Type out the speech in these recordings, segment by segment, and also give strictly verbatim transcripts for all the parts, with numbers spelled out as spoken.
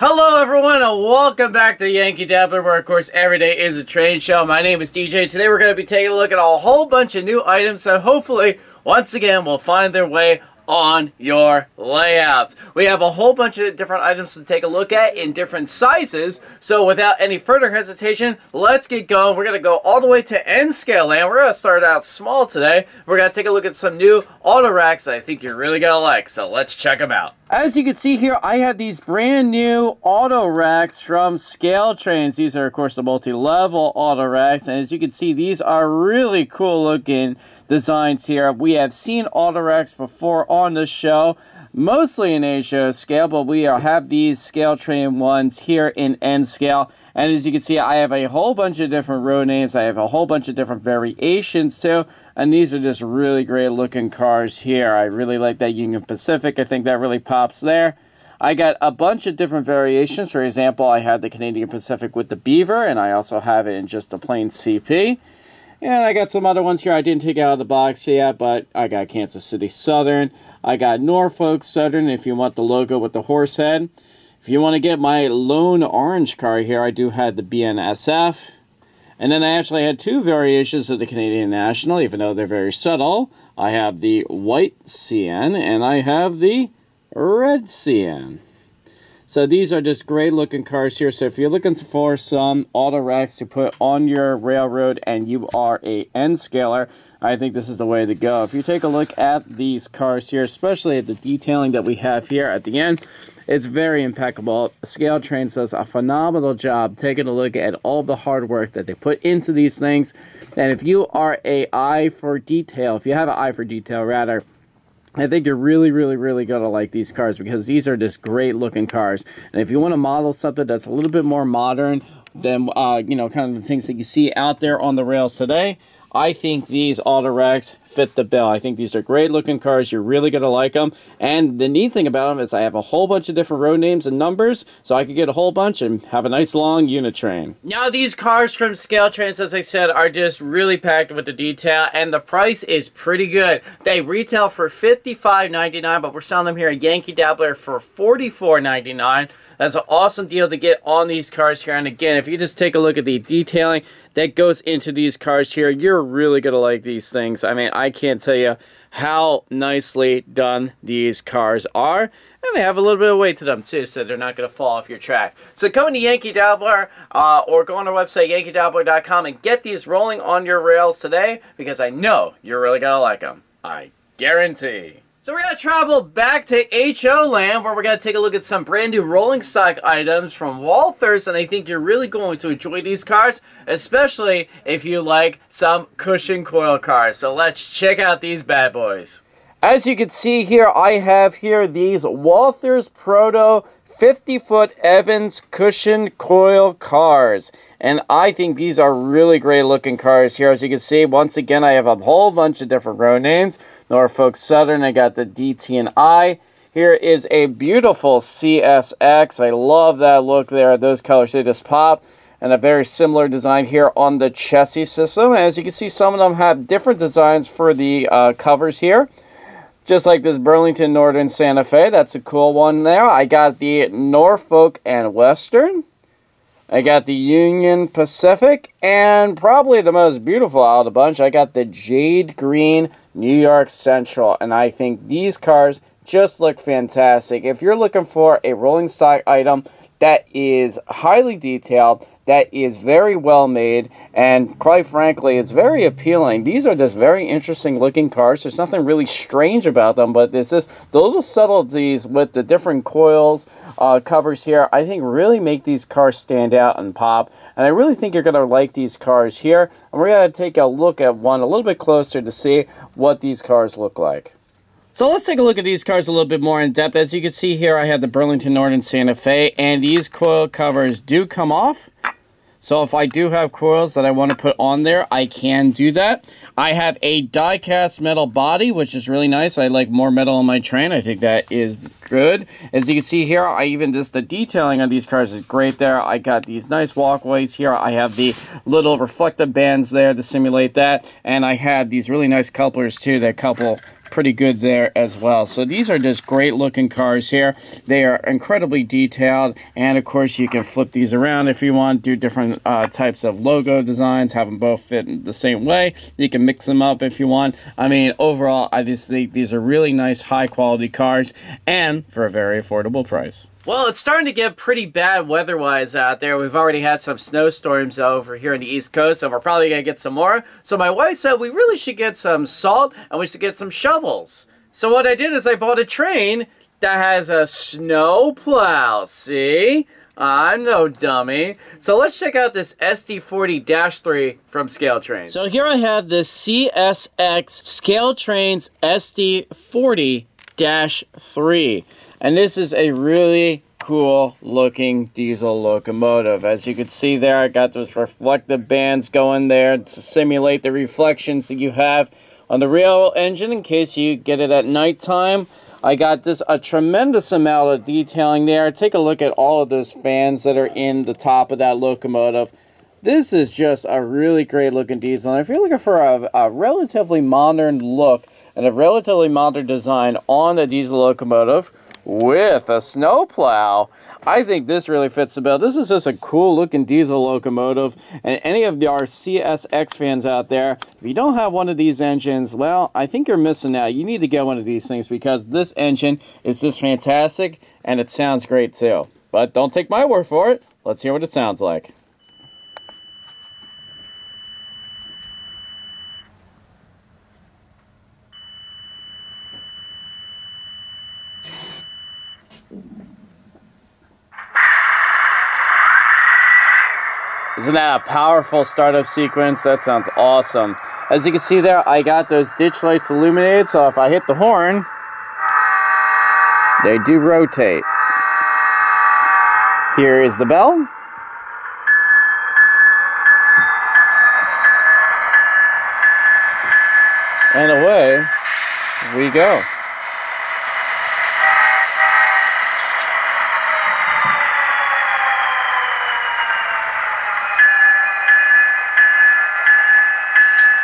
Hello everyone and welcome back to Yankee Dabbler, where of course every day is a train show. My name is D J. Today we're going to be taking a look at a whole bunch of new items that hopefully once again will find their way on your layouts. We have a whole bunch of different items to take a look at in different sizes, so without any further hesitation, let's get going. We're going to go all the way to end scale land. We're going to start out small today. We're going to take a look at some new auto racks that I think you're really going to like, so let's check them out. As you can see here, I have these brand new auto racks from Scale Trains. These are, of course, the multi-level auto racks, and as you can see, these are really cool looking designs here. We have seen auto racks before on the show, mostly in A-show scale, but we are, have these Scale Train ones here in N scale. And as you can see, I have a whole bunch of different road names. I have a whole bunch of different variations too. And these are just really great looking cars here. I really like that Union Pacific. I think that really pops there. I got a bunch of different variations. For example, I had the Canadian Pacific with the Beaver, and I also have it in just a plain C P. And I got some other ones here I didn't take out of the box yet, but I got Kansas City Southern. I got Norfolk Southern if you want the logo with the horse head. If you want to get my lone orange car here, I do have the B N S F. And then I actually had two variations of the Canadian National, even though they're very subtle. I have the white C N and I have the red C N. So these are just great looking cars here. So if you're looking for some auto racks to put on your railroad and you are a N-scaler, I think this is the way to go. If you take a look at these cars here, especially at the detailing that we have here at the end, it's very impeccable. Scale Trains does a phenomenal job taking a look at all the hard work that they put into these things. And if you are a eye for detail, if you have an eye for detail rather, I think you're really, really, really going to like these cars, because these are just great looking cars. And if you want to model something that's a little bit more modern than, uh, you know, kind of the things that you see out there on the rails today, I think these auto racks fit the bill. I think these are great looking cars. You're really going to like them. And the neat thing about them is I have a whole bunch of different road names and numbers, so I can get a whole bunch and have a nice long unit train. Now these cars from Scale Trains, as I said, are just really packed with the detail, and the price is pretty good. They retail for fifty-five ninety-nine, but we're selling them here at Yankee Dabbler for forty-four ninety-nine. That's an awesome deal to get on these cars here. And again, if you just take a look at the detailing that goes into these cars here, you're really going to like these things. I mean, I can't tell you how nicely done these cars are. And they have a little bit of weight to them too, so they're not going to fall off your track. So come to Yankee Dabbler uh, or go on our website, yankee dabbler dot com, and get these rolling on your rails today, because I know you're really going to like them. I guarantee. So we're going to travel back to H O land, where we're going to take a look at some brand new rolling stock items from Walthers, and I think you're really going to enjoy these cars, especially if you like some cushion coil cars. So let's check out these bad boys. As you can see here, I have here these Walthers Proto fifty foot Evans Cushion Coil Cars. And I think these are really great looking cars here. As you can see, once again, I have a whole bunch of different road names. Norfolk Southern, I got the D T and I. Here is a beautiful C S X. I love that look there. Those colors, they just pop. And a very similar design here on the Chessie System. As you can see, some of them have different designs for the uh, covers here. Just like this Burlington Northern Santa Fe. That's a cool one there. I got the Norfolk and Western. I got the Union Pacific, and probably the most beautiful out of the bunch, I got the Jade Green New York Central, and I think these cars just look fantastic. If you're looking for a rolling stock item that is highly detailed, that is very well made, and quite frankly, it's very appealing. These are just very interesting looking cars. There's nothing really strange about them, but it's just the little subtleties with the different coils, uh, covers here, I think really make these cars stand out and pop. And I really think you're going to like these cars here. And we're going to take a look at one a little bit closer to see what these cars look like. So let's take a look at these cars a little bit more in depth. As you can see here, I have the Burlington Northern Santa Fe, and these coil covers do come off. So if I do have coils that I want to put on there, I can do that. I have a die-cast metal body, which is really nice. I like more metal on my train. I think that is good. As you can see here, I even just the detailing on these cars is great there. I got these nice walkways here. I have the little reflective bands there to simulate that. And I have these really nice couplers too that couple pretty good there as well. So these are just great looking cars here. They are incredibly detailed, and of course you can flip these around if you want, do different uh, types of logo designs, have them both fit in the same way. You can mix them up if you want. I mean, overall I just think these are really nice, high quality cars, and for a very affordable price. Well, it's starting to get pretty bad weather-wise out there. We've already had some snowstorms over here on the East Coast, and we're probably going to get some more. So my wife said we really should get some salt, and we should get some shovels. So what I did is I bought a train that has a snow plow, see? I'm no dummy. So let's check out this S D forty dash three from Scale Trains. So here I have this C S X Scale Trains S D forty dash three. And this is a really cool looking diesel locomotive. As you can see there, I got those reflective bands going there to simulate the reflections that you have on the rail engine in case you get it at nighttime. I got this a tremendous amount of detailing there. Take a look at all of those fans that are in the top of that locomotive. This is just a really great looking diesel. And if you're looking for a, a relatively modern look and a relatively modern design on the diesel locomotive, with a snowplow, I think this really fits the bill. This is just a cool looking diesel locomotive, and any of our C S X fans out there, if you don't have one of these engines, well, I think you're missing out. You need to get one of these things because this engine is just fantastic, and it sounds great too. But don't take my word for it. Let's hear what it sounds like. Isn't that a powerful startup sequence? That sounds awesome. As you can see there, I got those ditch lights illuminated, so if I hit the horn, they do rotate. Here is the bell. And away we go.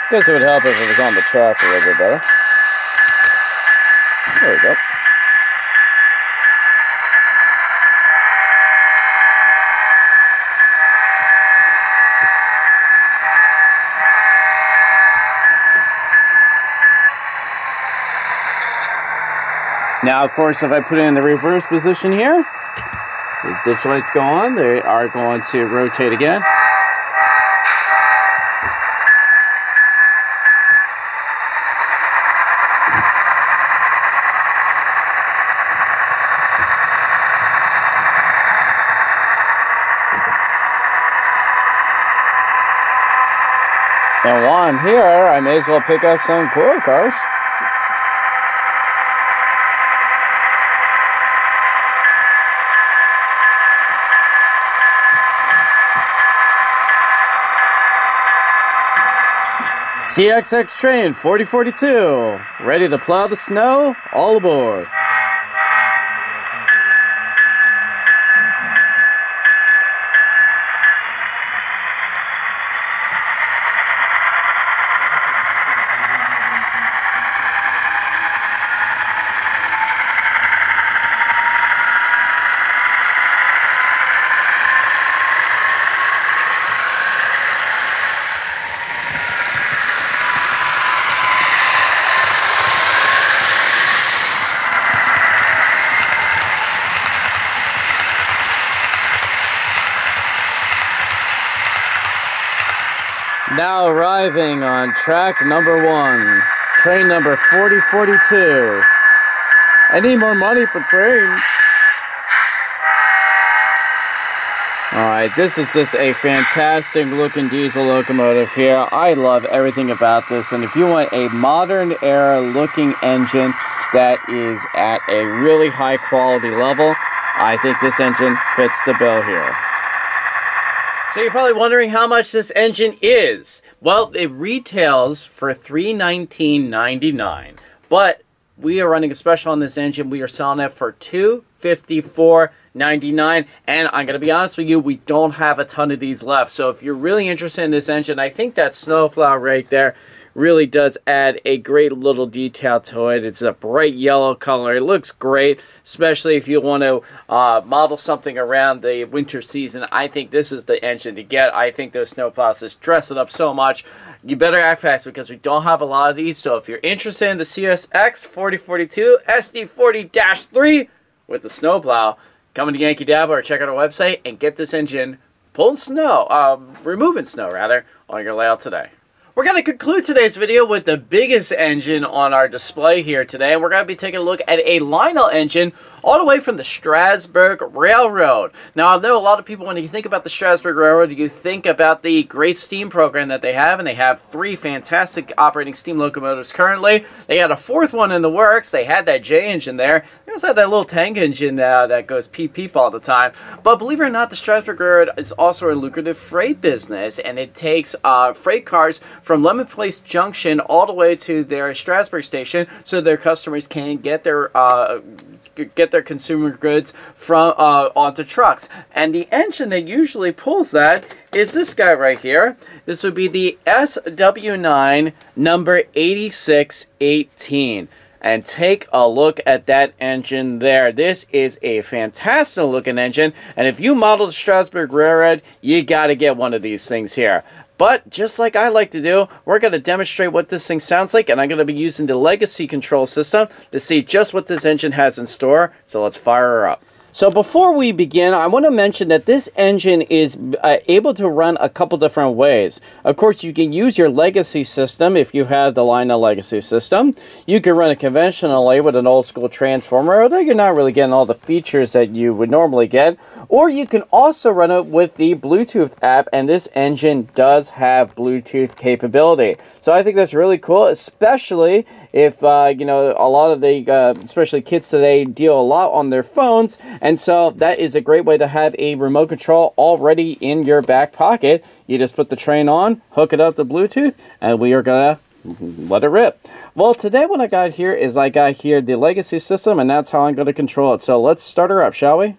I guess it would help if it was on the track a little bit better. There we go. Now, of course, if I put it in the reverse position here, these ditch lights go on. They are going to rotate again. I'm here, I may as well pick up some coil cars. C S X train forty forty-two, ready to plow the snow, all aboard. Now arriving on track number one, train number forty forty-two. I need more money for trains. Alright, this is just a fantastic looking diesel locomotive here. I love everything about this, and if you want a modern era looking engine that is at a really high quality level, I think this engine fits the bill here. So you're probably wondering how much this engine is. Well, it retails for three nineteen ninety-nine, but we are running a special on this engine. We are selling it for two fifty-four ninety-nine, and I'm going to be honest with you, we don't have a ton of these left. So if you're really interested in this engine, I think that snowplow right there really does add a great little detail to it. It's a bright yellow color. It looks great, especially if you want to uh, model something around the winter season. I think this is the engine to get. I think those snowplows just dress it up so much. You better act fast because we don't have a lot of these. So if you're interested in the C S X forty forty-two S D forty dash three with the snowplow, come to Yankee Dabbler or check out our website and get this engine pulling snow, um, removing snow rather, on your layout today. We're going to conclude today's video with the biggest engine on our display here today. We're going to be taking a look at a Lionel engine all the way from the Strasburg Railroad. Now, I know a lot of people, when you think about the Strasburg Railroad, you think about the great steam program that they have, and they have three fantastic operating steam locomotives currently. They had a fourth one in the works. They had that J engine there. They also had that little tank engine now that goes peep-peep all the time. But believe it or not, the Strasburg Railroad is also a lucrative freight business, and it takes uh, freight cars from Lemon Place Junction all the way to their Strasburg station, so their customers can get their uh, get their consumer goods from uh, onto trucks. And the engine that usually pulls that is this guy right here. This would be the S W nine number eighty-six eighteen. And take a look at that engine there. This is a fantastic looking engine, and if you model the Strasburg Railroad, you got to get one of these things here. But just like I like to do, we're going to demonstrate what this thing sounds like, and I'm going to be using the legacy control system to see just what this engine has in store. So let's fire her up. So before we begin, I want to mention that this engine is uh, able to run a couple different ways. Of course, you can use your legacy system if you have the Lionel legacy system. You can run it conventionally with an old school transformer, although you're not really getting all the features that you would normally get. Or you can also run it with the Bluetooth app, and this engine does have Bluetooth capability. So I think that's really cool, especially if, uh, you know, a lot of the, uh, especially kids today, deal a lot on their phones. And so that is a great way to have a remote control already in your back pocket. You just put the train on, hook it up to Bluetooth, and we are going to let it rip. Well, today what I got here is I got here the legacy system, and that's how I'm going to control it. So let's start her up, shall we?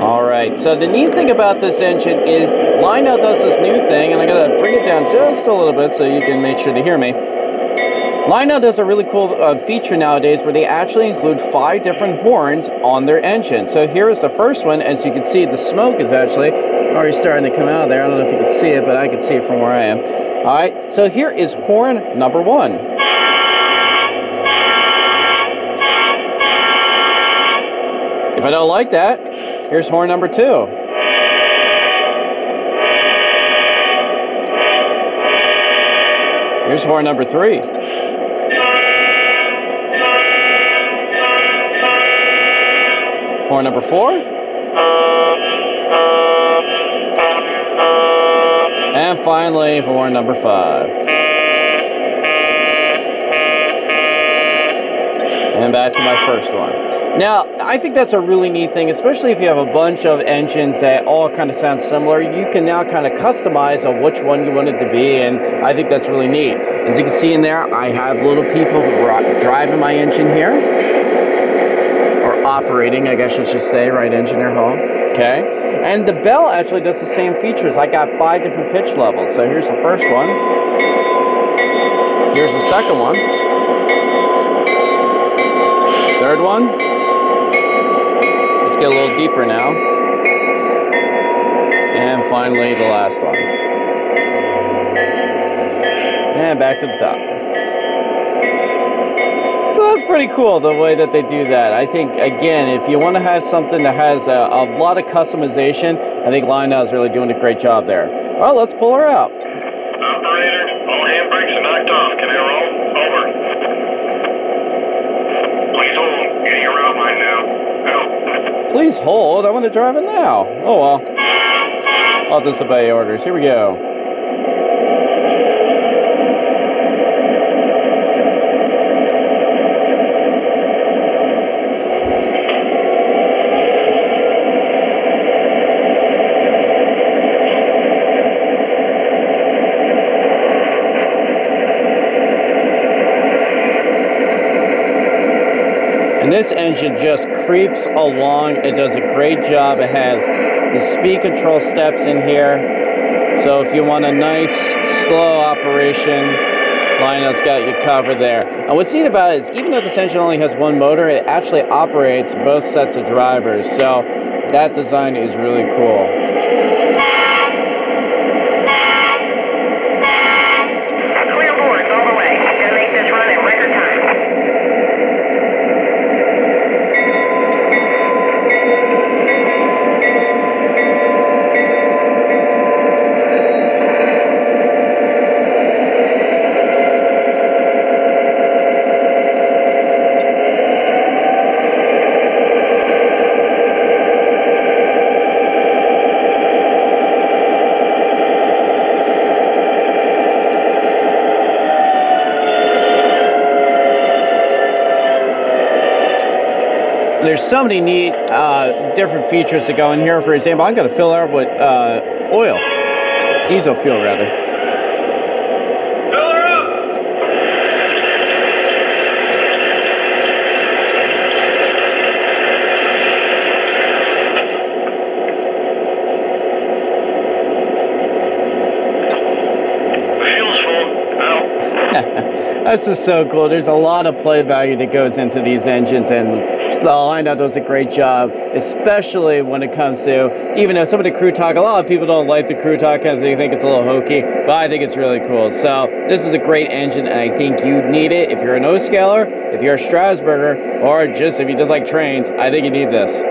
All right, so the neat thing about this engine is Lionel does this new thing, and I'm going to bring it down just a little bit so you can make sure to hear me. Lionel does a really cool uh, feature nowadays where they actually include five different horns on their engine. So here is the first one. As you can see, the smoke is actually already starting to come out of there. I don't know if you can see it, but I can see it from where I am. All right, so here is horn number one. If I don't like that, here's horn number two. Here's horn number three. Horn number four. And finally, horn number five. And back to my first one. Now, I think that's a really neat thing, especially if you have a bunch of engines that all kind of sound similar. You can now kind of customize on which one you want it to be, and I think that's really neat. As you can see in there, I have little people driving my engine here. Operating, I guess I should say, right, Engineer Hall. Okay, and the bell actually does the same features. I got five different pitch levels. So here's the first one. Here's the second one. Third one. Let's get a little deeper now. And finally, the last one. And back to the top. So that's pretty cool the way that they do that. I think, again, if you want to have something that has a, a lot of customization, I think Lionel is really doing a great job there. Well, let's pull her out. Operator, all handbrakes are knocked off. Can they roll? Over. Please hold. Getting your outline now. Out. Please hold. I want to drive it now. Oh, well. I'll disobey orders. Here we go. This engine just creeps along. It does a great job. It has the speed control steps in here. So if you want a nice, slow operation, Lionel's got you covered there. And what's neat about it is, even though this engine only has one motor, it actually operates both sets of drivers. So that design is really cool. There's so many neat uh, different features that go in here. For example, I'm going to fill her with uh, oil, diesel fuel rather. Fill her up. Fuel's full. Ow. This is so cool. There's a lot of play value that goes into these engines, and Lionel does a great job, especially when it comes to, even though some of the crew talk, a lot of people don't like the crew talk because they think it's a little hokey, but I think it's really cool. So this is a great engine, and I think you need it if you're an O-scaler, if you're a Strasburger, or just if you just like trains. I think you need this.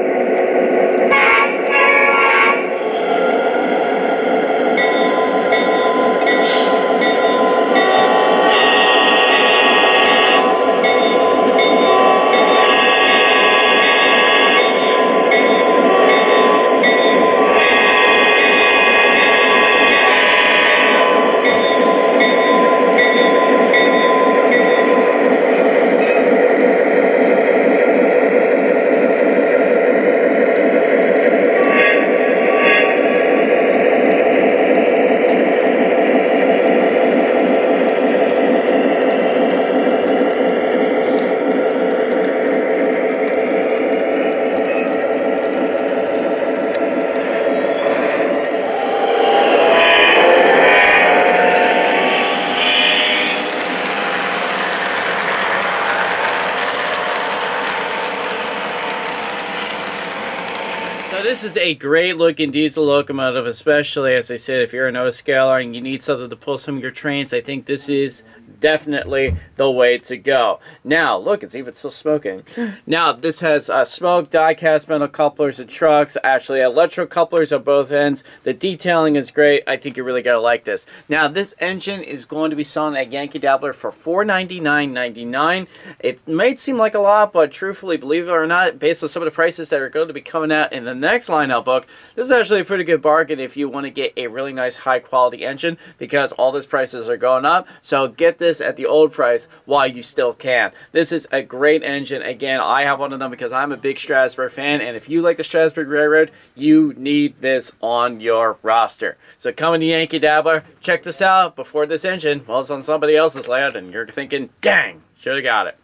This is a great looking diesel locomotive, especially, as I said, if you're an O-scaler and you need something to pull some of your trains. I think this is definitely the way to go. Now, look, it's even still smoking. Now, this has uh, smoke, die-cast metal couplers and trucks, actually electro couplers on both ends. The detailing is great. I think you're really going to like this. Now, this engine is going to be selling at Yankee Dabbler for four ninety-nine ninety-nine. It might seem like a lot, but truthfully, believe it or not, based on some of the prices that are going to be coming out in the next Lionel book, this is actually a pretty good bargain if you want to get a really nice, high-quality engine, because all these prices are going up. So get this at the old price while you still can. This is a great engine. Again, I have one of them because I'm a big Strasburg fan, and if you like the Strasburg Railroad, you need this on your roster. So coming to Yankee Dabbler, check this out before this engine, well, it's on somebody else's layout and you're thinking, dang, should have got it.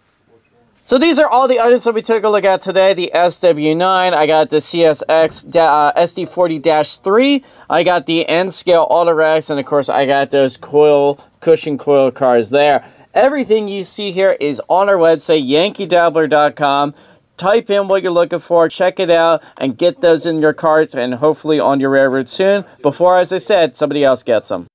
So these are all the items that we took a look at today. The S W nine, I got the C S X uh, S D forty dash three, I got the N-Scale Autorex, and of course I got those coil cushion coil cars there. Everything you see here is on our website, Yankee Dabbler dot com. Type in what you're looking for, check it out, and get those in your carts and hopefully on your railroad soon before, as I said, somebody else gets them.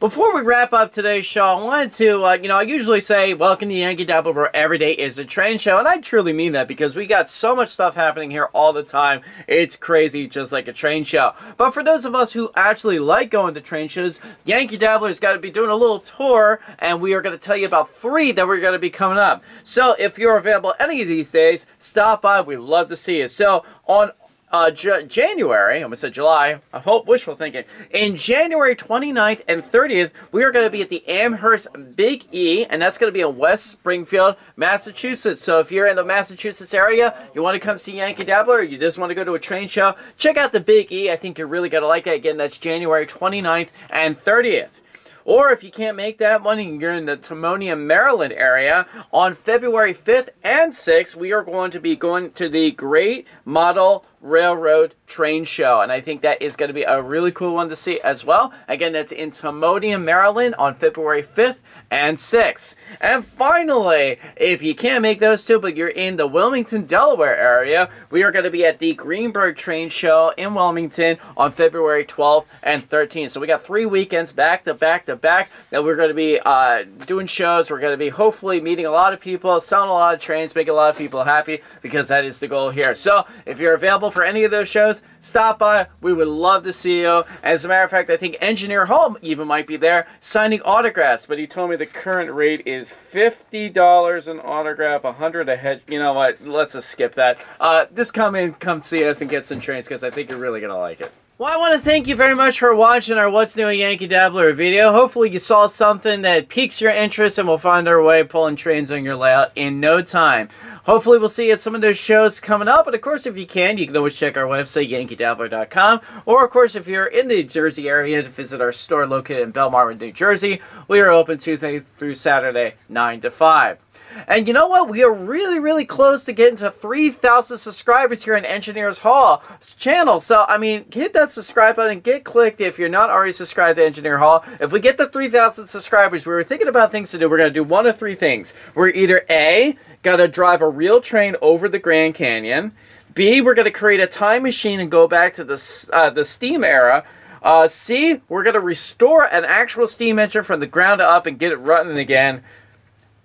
Before we wrap up today's show, I wanted to, uh, you know, I usually say, welcome to Yankee Dabbler, where every day is a train show, and I truly mean that because we got so much stuff happening here all the time. It's crazy, just like a train show. But for those of us who actually like going to train shows, Yankee Dabbler's got to be doing a little tour, and we are going to tell you about three that we're going to be coming up. So if you're available any of these days, stop by. We'd love to see you. So on Uh, J January, I almost said July, I hope, wishful thinking. In January twenty-ninth and thirtieth, we are going to be at the Amherst Big E, and that's going to be in West Springfield, Massachusetts. So if you're in the Massachusetts area, you want to come see Yankee Dabbler, or you just want to go to a train show, check out the Big E. I think you're really going to like that. Again, that's January twenty-ninth and thirtieth. Or if you can't make that one and you're in the Timonium, Maryland area, on February fifth and sixth, we are going to be going to the Great Model Railroad Train Show, and I think that is going to be a really cool one to see as well. Again, that's in Timonium, Maryland on February fifth and sixth. And finally, if you can't make those two, but you're in the Wilmington, Delaware area, we are going to be at the Greenberg Train Show in Wilmington on February twelfth and thirteenth. So we got three weekends back to back to back that we're going to be uh, doing shows. We're going to be hopefully meeting a lot of people, selling a lot of trains, making a lot of people happy, because that is the goal here. So if you're available for any of those shows, stop by. We would love to see you. As a matter of fact, I think Engineer Hall even might be there signing autographs, but he told me the current rate is fifty dollars an autograph, one hundred dollars a head. You know what? Let's just skip that. Uh, just come in, come see us, and get some trains, because I think you're really going to like it. Well, I want to thank you very much for watching our What's New at Yankee Dabbler video. Hopefully you saw something that piques your interest, and we'll find our way pulling trains on your layout in no time. Hopefully we'll see you at some of those shows coming up. And of course, if you can, you can always check our website, Yankee Dabbler dot com. Or of course, if you're in the New Jersey area, to visit our store located in Belmar, New Jersey. We are open Tuesday through Saturday, nine to five. And you know what? We are really, really close to getting to three thousand subscribers here on Engineers Hall channel. So, I mean, hit that subscribe button, get clicked if you're not already subscribed to Engineer Hall. If we get the three thousand subscribers, we were thinking about things to do. We're going to do one of three things. We're either A, got to drive a real train over the Grand Canyon. B, we're going to create a time machine and go back to the, uh, the steam era. Uh, C, we're going to restore an actual steam engine from the ground up and get it running again.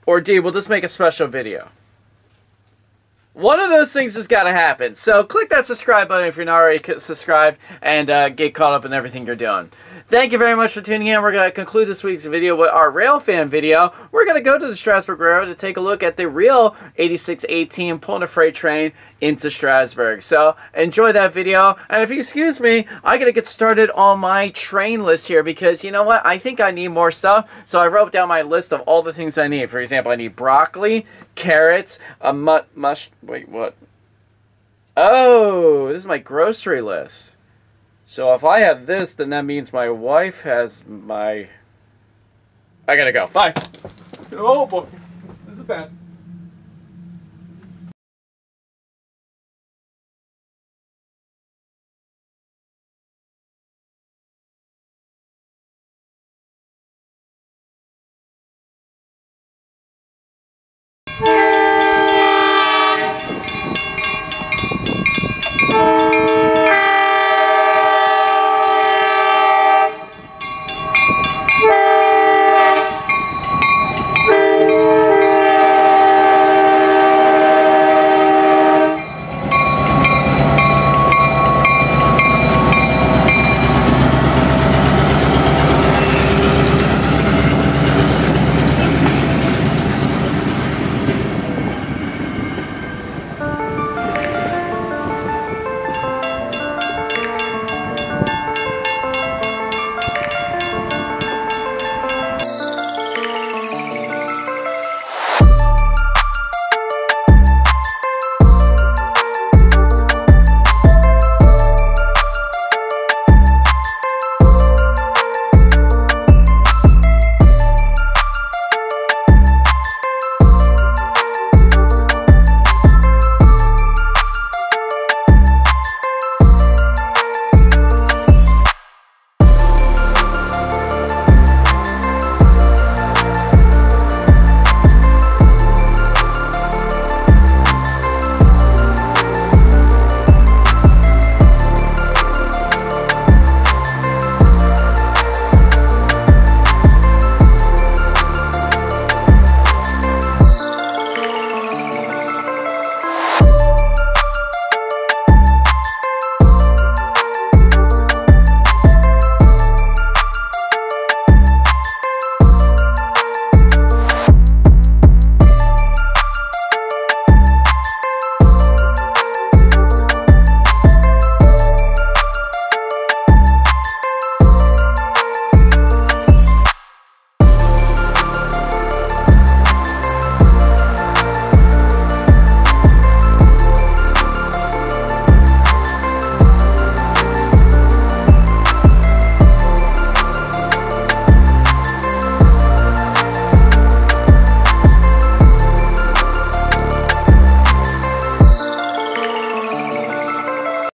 Or D, we'll just make a special video. One of those things has got to happen. So click that subscribe button if you're not already subscribed, and uh, get caught up in everything you're doing. Thank you very much for tuning in. We're going to conclude this week's video with our rail fan video. We're going to go to the Strasburg Railroad to take a look at the real eighty-six eighteen pulling a freight train into Strasburg. So enjoy that video. And if you excuse me, I'm going to get started on my train list here, because you know what? I think I need more stuff. So I wrote down my list of all the things I need. For example, I need broccoli, carrots, a mut mush... Wait, what? Oh, this is my grocery list. So if I have this, then that means my wife has my... I gotta go. Bye. Oh boy. This is bad.